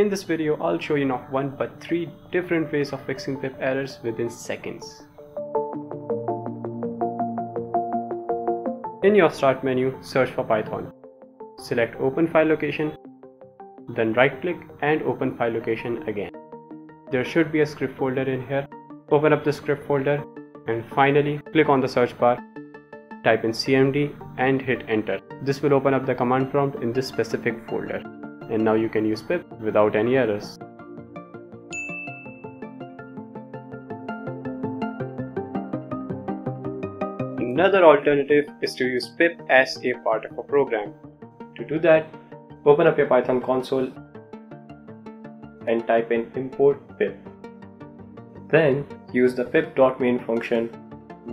In this video, I'll show you not one but three different ways of fixing pip errors within seconds. In your start menu, search for Python. Select open file location, then right click and open file location again. There should be a script folder in here. Open up the script folder and finally click on the search bar, type in cmd and hit enter. This will open up the command prompt in this specific folder. And now you can use pip without any errors. Another alternative is to use pip as a part of a program. To do that, open up your Python console and type in import pip. Then use the pip.main function,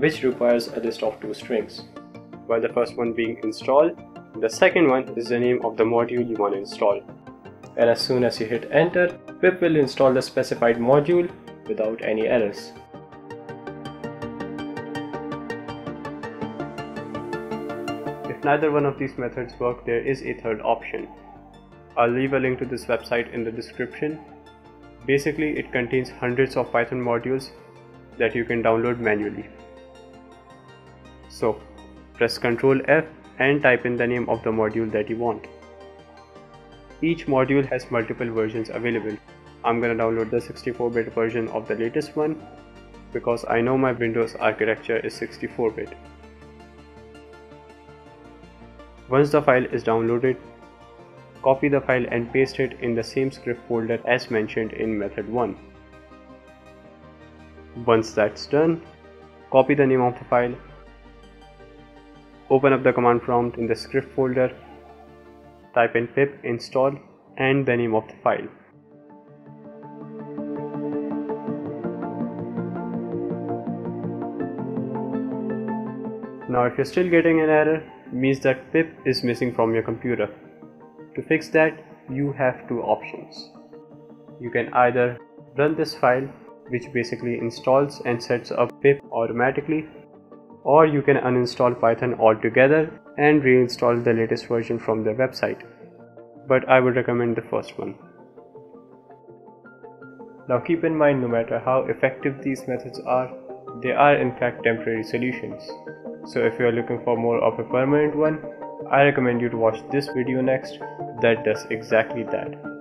which requires a list of two strings, while the first one being install, the second one is the name of the module you want to install. And as soon as you hit enter, pip will install the specified module without any errors. If neither one of these methods work, there is a third option. I'll leave a link to this website in the description. Basically, it contains hundreds of Python modules that you can download manually. So, press Ctrl+F and type in the name of the module that you want. Each module has multiple versions available. I'm gonna download the 64-bit version of the latest one because I know my Windows architecture is 64-bit. Once the file is downloaded, copy the file and paste it in the same script folder as mentioned in method 1. Once that's done, copy the name of the file, open up the command prompt in the script folder, type in pip install and the name of the file. Now if you're still getting an error, it means that pip is missing from your computer. To fix that, you have two options. You can either run this file, which basically installs and sets up pip automatically, or you can uninstall Python altogether and reinstall the latest version from their website. But I would recommend the first one. Now keep in mind, no matter how effective these methods are, they are in fact temporary solutions. So if you are looking for more of a permanent one, I recommend you to watch this video next that does exactly that.